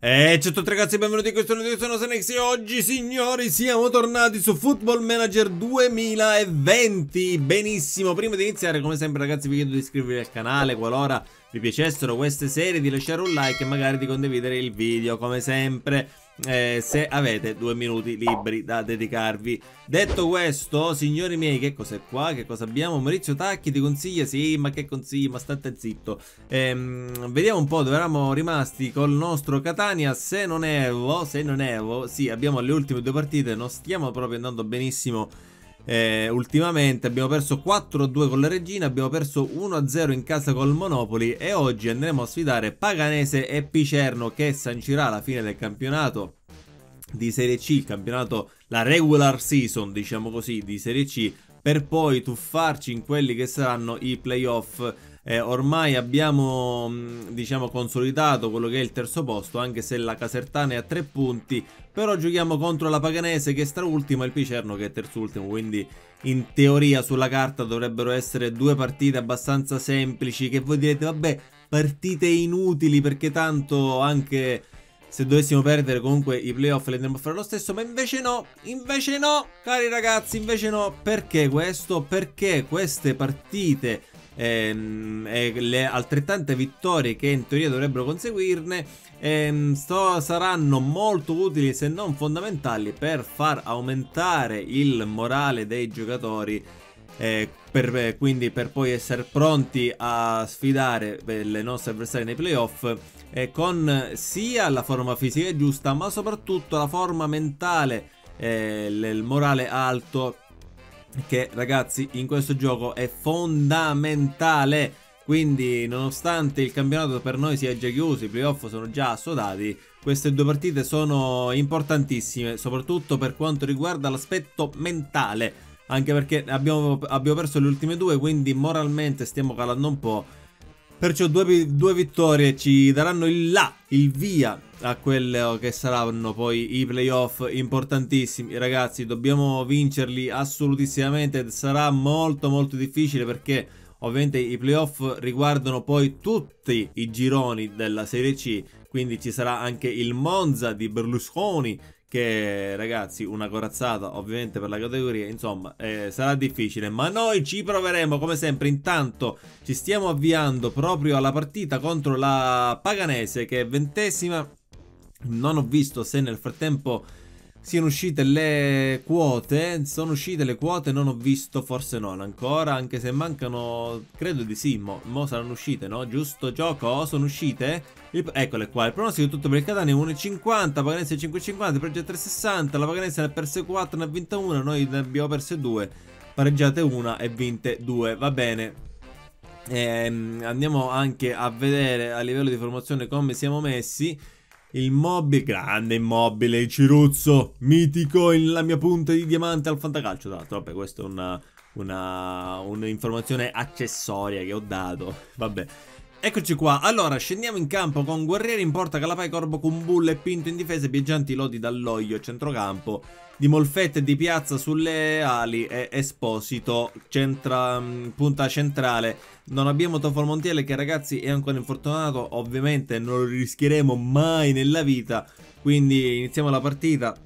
Ciao a tutti ragazzi e benvenuti in questo nuovo video, sono Senex e oggi signori siamo tornati su Football Manager 2020. Benissimo, prima di iniziare come sempre ragazzi vi chiedo di iscrivervi al canale qualora vi piacessero queste serie, di lasciare un like e magari di condividere il video come sempre se avete 2 minuti liberi da dedicarvi. Detto questo signori miei, che cos'è qua? Che cosa abbiamo? Maurizio Tacchi ti consiglia? Sì, ma che consigli? Ma state zitto. Vediamo un po' dove eravamo rimasti col nostro Catania. Se non erro, sì, abbiamo le ultime 2 partite, non stiamo proprio andando benissimo ultimamente. Abbiamo perso 4-2 con la Regina, abbiamo perso 1-0 in casa col Monopoli e oggi andremo a sfidare Paganese e Picerno, che sancirà la fine del campionato di Serie C, il campionato, la regular season diciamo così di Serie C, per poi tuffarci in quelli che saranno i playoff. Ormai abbiamo diciamo consolidato quello che è il terzo posto, anche se la Casertana è a 3 punti, però giochiamo contro la Paganese che è straultima e il Picerno che è terzultimo, quindi in teoria sulla carta dovrebbero essere 2 partite abbastanza semplici, che voi direte vabbè partite inutili perché tanto anche se dovessimo perdere comunque i playoff li andremo a fare lo stesso. Ma invece no cari ragazzi, invece no. Perché questo? Perché queste partite e le altrettante vittorie che in teoria dovrebbero conseguirne saranno molto utili se non fondamentali per far aumentare il morale dei giocatori, quindi per poi essere pronti a sfidare le nostre avversarie nei playoff con sia la forma fisica giusta ma soprattutto la forma mentale, il morale alto, che ragazzi in questo gioco è fondamentale. Quindi nonostante il campionato per noi sia già chiuso, i playoff sono già assodati, queste 2 partite sono importantissime soprattutto per quanto riguarda l'aspetto mentale, anche perché abbiamo perso le ultime 2, quindi moralmente stiamo calando un po'. Perciò 2 vittorie ci daranno il via a quello che saranno poi i playoff importantissimi. Ragazzi dobbiamo vincerli assolutissimamente, sarà molto molto difficile perché ovviamente i playoff riguardano poi tutti i gironi della Serie C, quindi ci sarà anche il Monza di Berlusconi che ragazzi una corazzata ovviamente per la categoria, insomma sarà difficile ma noi ci proveremo come sempre. Intanto ci stiamo avviando proprio alla partita contro la Paganese che è 20ª. Non ho visto se nel frattempo siano uscite le quote. Sono uscite le quote, non ho visto, forse non ancora, anche se mancano, credo di sì, mo saranno uscite, no? Giusto gioco, sono uscite? Eccole qua, il pronostico di tutto per il Catania 1,50, Paganese 5,50, pareggio 3,60, la Paganese ne ha perse 4, ne ha vinta 1, noi ne abbiamo perse 2, pareggiate 1 e vinte 2, va bene. Andiamo anche a vedere a livello di formazione come siamo messi. Immobile, grande Immobile, Ciruzzo, mitico, la mia punta di diamante al fantacalcio. Tra l'altro, vabbè, questa è un'informazione accessoria che ho dato. Vabbè, eccoci qua. Allora, scendiamo in campo con Guerrieri in porta, Calapai, Corbo, Cumbull e Pinto in difesa, Piaggianti, Lodi, Dall'Oglio centrocampo, Di Molfetta e Di Piazza sulle ali e Esposito punta centrale. Non abbiamo Toffoli Montiel che ragazzi è ancora infortunato, ovviamente non lo rischieremo mai nella vita, quindi iniziamo la partita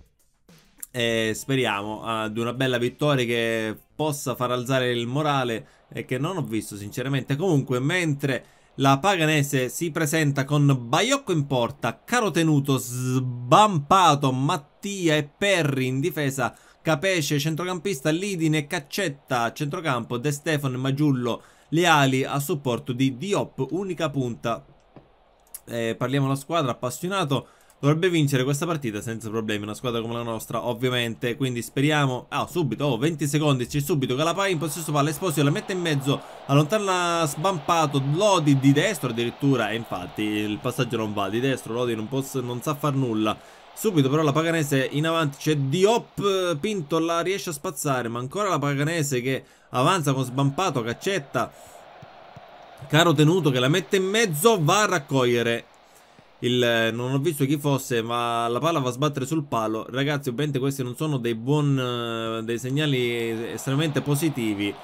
e speriamo ad una bella vittoria che possa far alzare il morale e che non ho visto sinceramente. Comunque mentre la Paganese si presenta con Baiocco in porta, Carotenuto, Sbampato, Mattia e Perri in difesa, Capesce centrocampista, Lidine e Caccetta a centrocampo, De Stefano e Maggiullo le ali a supporto di Diop, unica punta. Parliamo della squadra, appassionato dovrebbe vincere questa partita senza problemi, una squadra come la nostra ovviamente, quindi speriamo. Ah, subito, 20 secondi, c'è subito Calapai in possesso palla, Esposito la mette in mezzo, allontana Sbampato, Lodi di destro addirittura, e infatti il passaggio non va di destro, Lodi non sa far nulla. Subito però la Paganese in avanti, c'è Diop, Pinto la riesce a spazzare, ma ancora la Paganese che avanza con Sbampato, Caccetta, Carotenuto che la mette in mezzo, va a raccogliere non ho visto chi fosse, ma la palla va a sbattere sul palo. Ragazzi ovviamente questi non sono dei segnali estremamente positivi.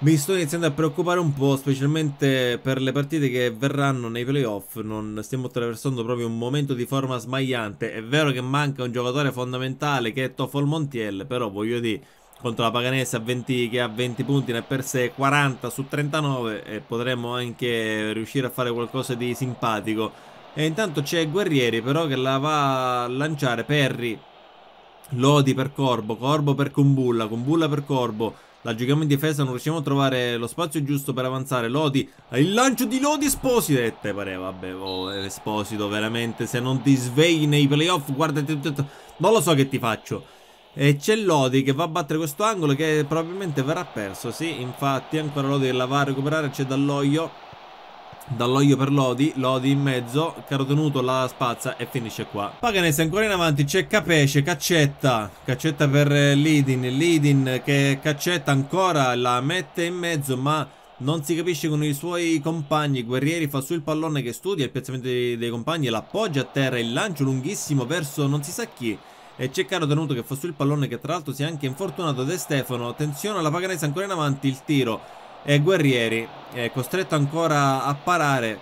Mi sto iniziando a preoccupare un po', specialmente per le partite che verranno nei playoff. Non stiamo attraversando proprio un momento di forma smagliante. È vero che manca un giocatore fondamentale che è Toffoli Montiel, però voglio dire, contro la Paganese che ha 20 punti, ne ha perse 40 su 39 e potremmo anche riuscire a fare qualcosa di simpatico. E intanto c'è Guerrieri però che la va a lanciare Perry, Lodi per Corbo, Corbo per Cumbulla, Cumbulla per Corbo. La giochiamo in difesa, non riusciamo a trovare lo spazio giusto per avanzare. Lodi, il lancio di Lodi, Esposito. E te pareva, vabbè, oh, Esposito, veramente, se non ti svegli nei playoff, guarda, non lo so che ti faccio. E c'è Lodi che va a battere questo angolo che probabilmente verrà perso. Sì, infatti ancora Lodi la va a recuperare. C'è Dall'Oglio, Dall'Oglio per Lodi, Lodi in mezzo, Carotenuto la spazza e finisce qua. Paganese ancora in avanti, c'è Capesce, Caccetta, Caccetta per Lidin, Lidin che Caccetta ancora la mette in mezzo ma non si capisce con i suoi compagni. Guerrieri fa su il pallone che studia il piazzamento dei compagni, l'appoggia a terra, il lancio lunghissimo verso non si sa chi. E c'è Carotenuto che fa sul pallone che tra l'altro si è anche infortunato. De Stefano, attenzione alla Paganese ancora in avanti, il tiro e Guerrieri è costretto ancora a parare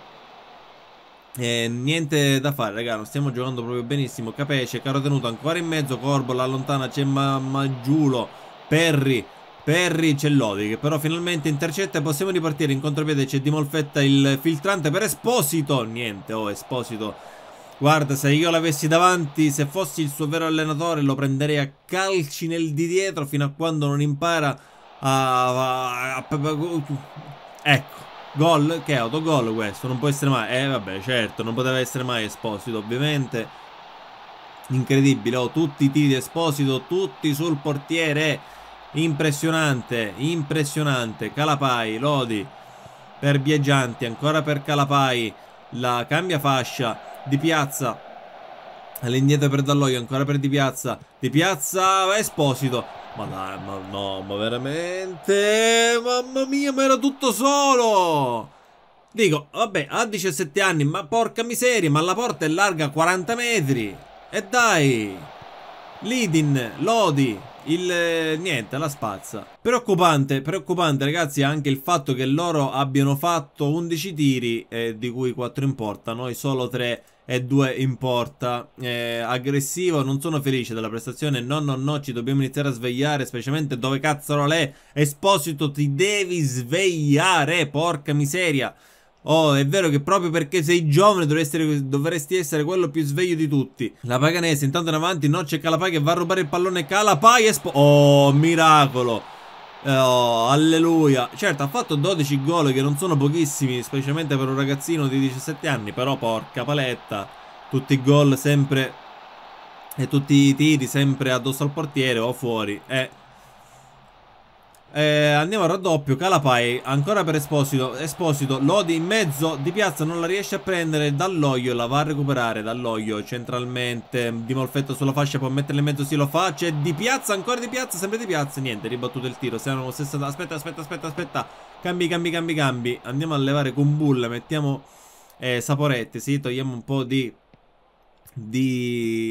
e niente da fare, raga, non stiamo giocando proprio benissimo. Capesce, Carotenuto ancora in mezzo, Corbo la allontana, c'è Maggiulo, Perry, Perry, c'è Lodi che però finalmente intercetta e possiamo ripartire in contropiede. C'è Di Molfetta, il filtrante per Esposito, niente, oh Esposito, guarda, se io l'avessi davanti, se fossi il suo vero allenatore, lo prenderei a calci nel di dietro fino a quando non impara Ecco, gol, che autogol questo, non può essere mai. Vabbè, certo, non poteva essere mai Esposito, ovviamente. Incredibile, oh, tutti i tiri di Esposito, tutti sul portiere. Impressionante, impressionante. Calapai, Lodi per Biaggianti, ancora per Calapai. La cambia fascia Di Piazza all'indietro per Dall'Oglio, ancora per Di Piazza, Di Piazza, Esposito. Ma dai, ma no, ma veramente, mamma mia, ma era tutto solo. Dico, vabbè, ha 17 anni, ma porca miseria, ma la porta è larga 40 metri. E dai, Lidin, Lodi, niente, la spazza. Preoccupante, preoccupante ragazzi anche il fatto che loro abbiano fatto 11 tiri, di cui 4 in porta, noi solo 3 e 2 in porta. Aggressivo, non sono felice della prestazione. No, no, no, ci dobbiamo iniziare a svegliare, specialmente dove cazzo è Esposito, ti devi svegliare, porca miseria. Oh, è vero che proprio perché sei giovane dovresti essere quello più sveglio di tutti. La Paganese intanto in avanti, no, c'è Calapai che va a rubare il pallone. Calapai e oh, miracolo. Oh, alleluia. Certo, ha fatto 12 gol che non sono pochissimi, specialmente per un ragazzino di 17 anni, però porca paletta. Tutti i gol sempre e tutti i tiri sempre addosso al portiere o fuori. Andiamo al raddoppio. Calapai ancora per Esposito, Esposito, Lodi in mezzo, Di Piazza non la riesce a prendere, Dall'Oglio la va a recuperare, Dall'Oglio centralmente, Di Molfetta sulla fascia, può metterla in mezzo, sì, lo fa, c'è Di Piazza, ancora Di Piazza, sempre Di Piazza, niente, ribattuto il tiro, siamo allo stesso. Aspetta, aspetta, aspetta, aspetta, cambi, cambi, cambi, cambi, andiamo a levare Cumbulla, mettiamo Saporetti, sì, togliamo un po' di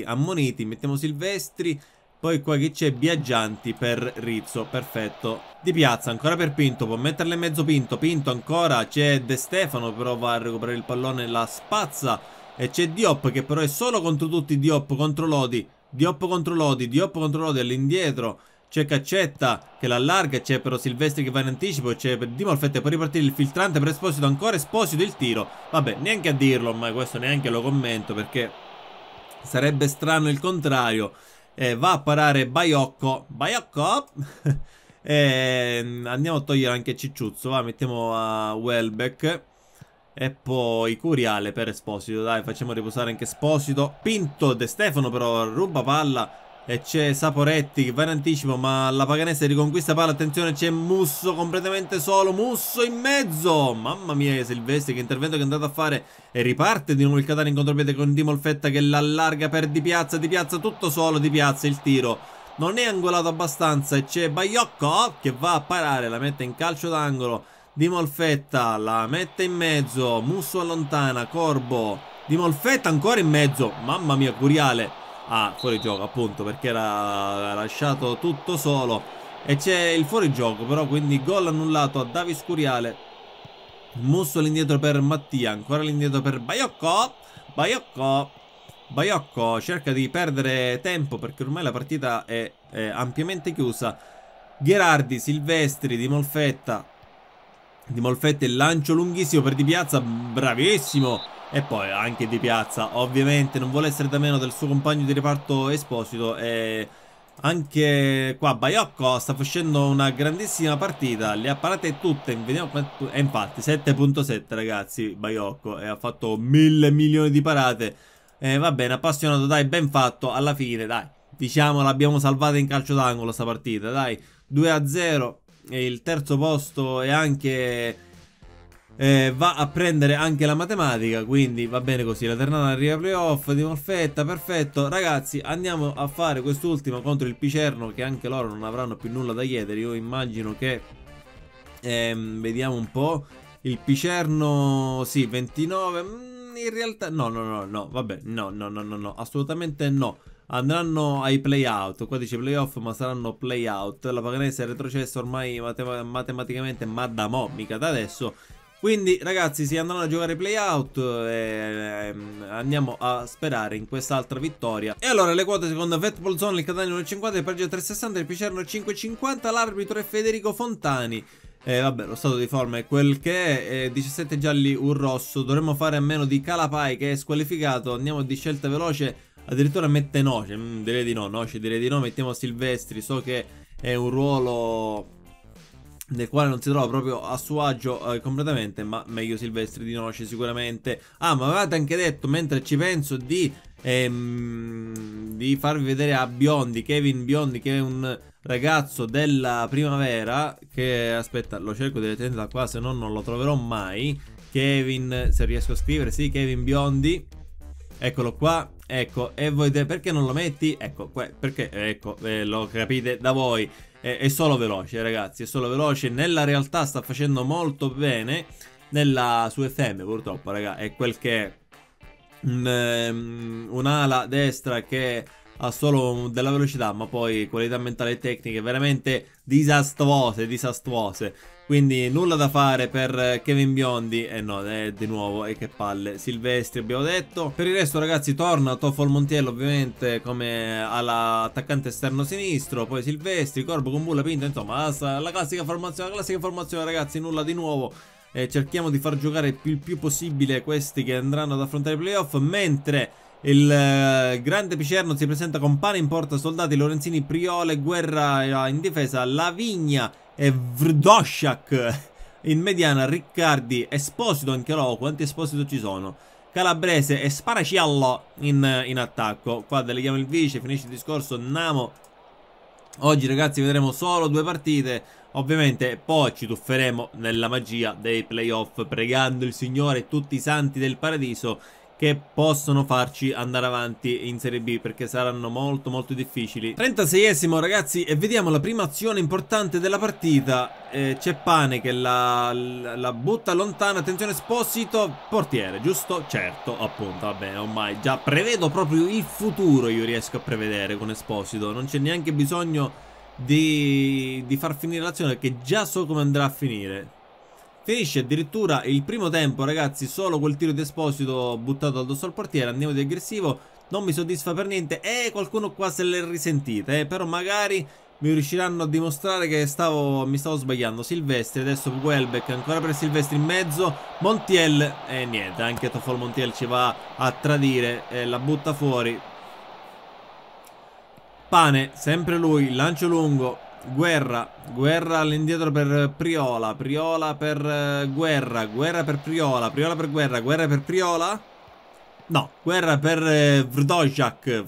ammoniti, mettiamo Silvestri. Poi qua che c'è Biaggianti per Rizzo, perfetto. Di Piazza ancora per Pinto, può metterle in mezzo Pinto, Pinto ancora, c'è De Stefano però va a recuperare il pallone, la spazza. E c'è Diop che però è solo contro tutti, Diop contro Lodi, Diop contro Lodi, Diop contro Lodi all'indietro. C'è Caccetta che la allarga, c'è però Silvestri che va in anticipo, c'è Di Molfetta, può ripartire il filtrante per Esposito, ancora Esposito il tiro. Vabbè, neanche a dirlo, ma questo neanche lo commento perché sarebbe strano il contrario. Va a parare Baiocco, Baiocco. Andiamo a togliere anche Cicciuzzo, va, mettiamo a Welbeck e poi Curiale per Esposito, dai, facciamo riposare anche Esposito. Pinto, De Stefano però ruba palla e c'è Saporetti che va in anticipo ma la Paganese riconquista palla, attenzione, c'è Musso completamente solo, Musso in mezzo, mamma mia Silvestri, che intervento che è andato a fare. E riparte di nuovo il Catania in contropiede con Di Molfetta che l'allarga per Di Piazza, Di Piazza tutto solo, Di Piazza il tiro non è angolato abbastanza e c'è Baiocco che va a parare, la mette in calcio d'angolo, Di Molfetta la mette in mezzo, Musso allontana, Corbo, Di Molfetta ancora in mezzo, mamma mia Curiale. Ah, fuori gioco appunto perché era lasciato tutto solo. e c'è il fuorigioco però, quindi gol annullato a Davis Curiale. Musso all'indietro per Mattia, ancora all'indietro per Baiocco. Baiocco cerca di perdere tempo perché ormai la partita è ampiamente chiusa. Gherardi, Silvestri, Di Molfetta. Di Molfetta il lancio lunghissimo per Di Piazza, bravissimo. E poi anche Di Piazza ovviamente non vuole essere da meno del suo compagno di reparto Esposito. E anche qua Baiocco sta facendo una grandissima partita, le ha parate tutte, vediamo quanto... E infatti 7.7 ragazzi, Baiocco, e ha fatto 1000 milioni di parate. Va bene, appassionato, dai, ben fatto alla fine, dai. Diciamo l'abbiamo salvata in calcio d'angolo sta partita, dai. 2-0 e il terzo posto è anche... va a prendere anche la matematica, quindi va bene così. La Ternana arriva ai playoff, Di Molfetta, perfetto. Ragazzi, andiamo a fare quest'ultima contro il Picerno, che anche loro non avranno più nulla da chiedere. Io immagino che vediamo un po'. Il Picerno, sì, 29. In realtà no, vabbè, no, assolutamente no. Andranno ai play-out, qua dice play-off ma saranno play-out. La Paganese è retrocessa ormai matematicamente, ma da mo', mica da adesso. Quindi ragazzi si andranno a giocare play-out e andiamo a sperare in quest'altra vittoria. E allora le quote secondo Vetball Zone: il Catania 1,50, il Pareggio 3,60, il Picerno 5,50, l'arbitro è Federico Fontani. Vabbè, lo stato di forma è quel che è, 17 gialli, un rosso. Dovremmo fare a meno di Calapai che è squalificato, andiamo di scelta veloce. Addirittura mette Noce, direi di no, Noce direi di no, mettiamo Silvestri. So che è un ruolo... nel quale non si trova proprio a suo agio completamente, ma meglio Silvestri di Noce sicuramente. Ah, ma avevate anche detto, mentre ci penso, di farvi vedere a Biondi, Kevin Biondi, che è un ragazzo della primavera, che aspetta, lo cerco direttamente da qua, se no non lo troverò mai. Kevin, se riesco a scrivere, sì, Kevin Biondi, eccolo qua. Ecco, e voi perché non lo metti? Ecco, perché, ecco, lo capite da voi. È solo veloce ragazzi, è solo veloce. Nella realtà sta facendo molto bene nella sua FM, purtroppo raga, è quel che è. Un'ala destra che ha solo della velocità, ma poi qualità mentale e tecniche veramente disastruose. Quindi nulla da fare per Kevin Biondi. E no, di nuovo, e che palle. Silvestri abbiamo detto. Per il resto ragazzi torna Toffoli Montiel ovviamente come all'attaccante esterno sinistro. Poi Silvestri, Corbo, Cumbull, Pinto. Insomma la classica formazione ragazzi, nulla di nuovo. Cerchiamo di far giocare il più possibile questi che andranno ad affrontare i playoff. Mentre il grande Picerno si presenta con Pane in porta, Soldati, Lorenzini, Priole, Guerra in difesa, La Vigna e Vrdosciak in mediana, Riccardi, Esposito, anche loro, quanti Esposito ci sono, Calabrese e Sparaciallo in attacco. Qua deleghiamo il vice, finisce il discorso. Namo, oggi ragazzi vedremo solo 2 partite ovviamente, poi ci tufferemo nella magia dei playoff, pregando il Signore e tutti i santi del paradiso che possono farci andare avanti in Serie B, perché saranno molto difficili. 36esimo ragazzi, e vediamo la prima azione importante della partita. C'è Pane che la butta lontana. Attenzione Esposito, portiere, giusto? Certo, appunto, va bene, ormai già prevedo proprio il futuro. Io riesco a prevedere con Esposito, non c'è neanche bisogno di far finire l'azione, perché già so come andrà a finire. Finisce addirittura il primo tempo ragazzi, solo quel tiro di Esposito buttato addosso al portiere. Andiamo di aggressivo, non mi soddisfa per niente. Qualcuno qua se l'è risentita, però magari mi riusciranno a dimostrare che mi stavo sbagliando. Silvestri, adesso Welbeck, ancora per Silvestri in mezzo, Montiel, e niente, anche Toffoli Montiel ci va a tradire e la butta fuori. Pane, sempre lui, lancio lungo. Guerra all'indietro per Priola, Guerra per Priola, per Guerra per Priola. No, Guerra per Vrdosciak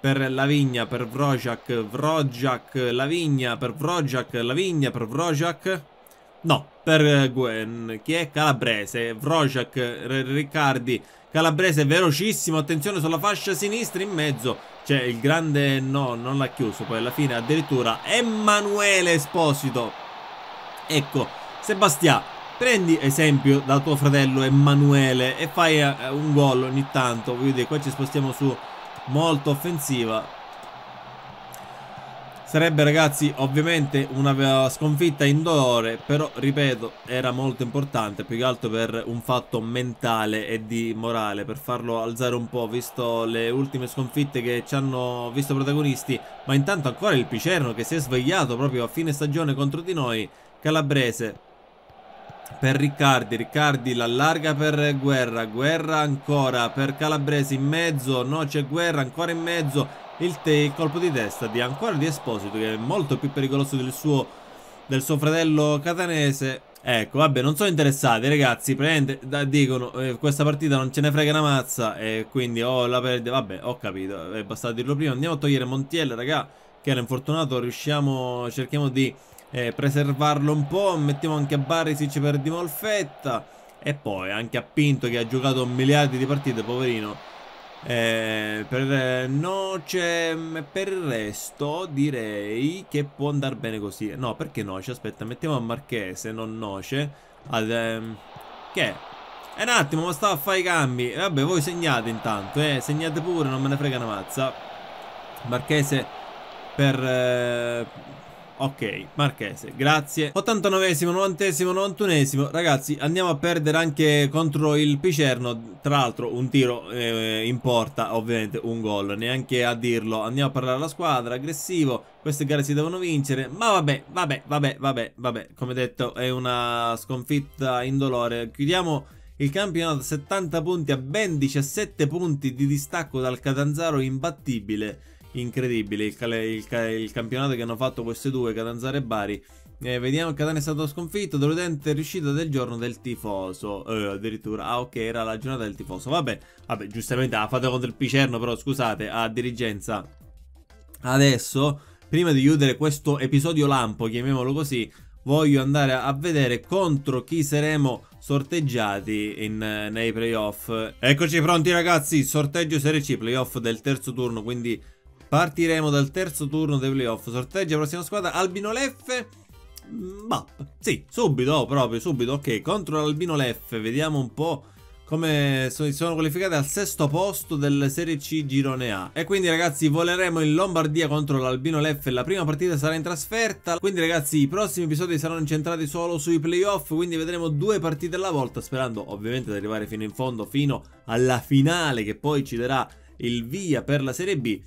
per La Vigna, per Vrdosciak, La Vigna per Vrdosciak, La Vigna per Vrdosciak. No, per Gwen, chi è? Calabrese, Vrdosciak, Riccardi. Calabrese velocissimo, attenzione sulla fascia sinistra in mezzo. C'è il grande, no, non l'ha chiuso poi alla fine addirittura Emanuele Esposito. Ecco, Sebastià, prendi esempio da tuo fratello Emanuele e fai un gol ogni tanto. Vedi, qua ci spostiamo su molto offensiva. Sarebbe, ragazzi, ovviamente una sconfitta indolore, però ripeto, era molto importante, più che altro per un fatto mentale e di morale, per farlo alzare un po', visto le ultime sconfitte che ci hanno visto protagonisti. Ma intanto ancora il Picerno che si è svegliato proprio a fine stagione contro di noi. Calabrese per Riccardi, Riccardi l'allarga per Guerra, Guerra ancora per Calabrese in mezzo, Noce, Guerra ancora in mezzo. Il colpo di testa ancora di Esposito, che è molto più pericoloso del suo fratello catanese. Ecco, vabbè, non sono interessati, ragazzi. Dicono questa partita non ce ne frega una mazza, e quindi la perde. Vabbè, ho capito, è bastato dirlo prima. Andiamo a togliere Montiel, raga, che era infortunato. Cerchiamo di preservarlo un po'. Mettiamo anche a Barisic per Di Molfetta, e poi anche a Pinto, che ha giocato miliardi di partite, poverino. Per Noce, per il resto direi che può andare bene così. No, perché Noce? Aspetta, mettiamo a Marchese, non Noce. Che? Un attimo, ma stavo a fare i cambi. Vabbè, voi segnate intanto, segnate pure, non me ne frega una mazza. Marchese per... ok, Marchese, grazie. 89esimo, 90esimo, 91esimo. Ragazzi, andiamo a perdere anche contro il Picerno. Tra l'altro un tiro in porta, ovviamente un gol, neanche a dirlo. Andiamo a parlare alla squadra, aggressivo. Queste gare si devono vincere. Ma vabbè. Come detto, è una sconfitta indolore. Chiudiamo il campionato a 70 punti, a ben 17 punti di distacco dal Catanzaro imbattibile. Incredibile il campionato che hanno fatto queste due, Catanzaro e Bari. Vediamo, Catania è stato sconfitto, deludente riuscita del giorno del tifoso. Addirittura, ok, era la giornata del tifoso. Vabbè, giustamente la fate contro il Picerno, però scusate, a dirigenza. Adesso, prima di chiudere questo episodio lampo, chiamiamolo così, voglio andare a vedere contro chi saremo sorteggiati nei playoff. Eccoci pronti, ragazzi, sorteggio Serie C, playoff del terzo turno, quindi... partiremo dal terzo turno dei playoff. Sorteggia prossima squadra, Albino Leffe. Sì, subito. Ok, contro l'Albino Leffe. Vediamo un po' come sono qualificate al sesto posto del Serie C Girone A. E quindi, ragazzi, voleremo in Lombardia contro l'Albino Leffe. La prima partita sarà in trasferta. Quindi, ragazzi, i prossimi episodi saranno incentrati solo sui playoff. Quindi vedremo due partite alla volta, sperando ovviamente di arrivare fino in fondo, fino alla finale, che poi ci darà il via per la Serie B.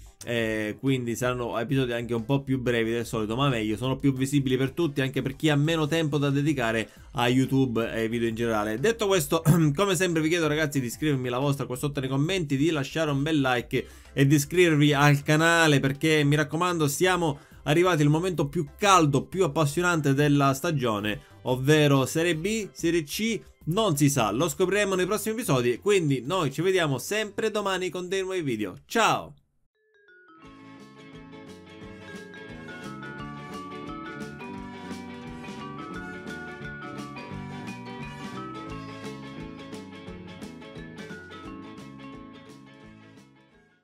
Quindi saranno episodi anche un po' più brevi del solito, ma meglio, sono più visibili per tutti, anche per chi ha meno tempo da dedicare a YouTube e video in generale. Detto questo, come sempre vi chiedo, ragazzi, di iscrivermi, la vostra qua sotto nei commenti, di lasciare un bel like e di iscrivervi al canale, perché mi raccomando, siamo arrivati al momento più caldo, più appassionante della stagione, ovvero Serie B, Serie C, non si sa, lo scopriremo nei prossimi episodi. Quindi noi ci vediamo sempre domani con dei nuovi video. Ciao!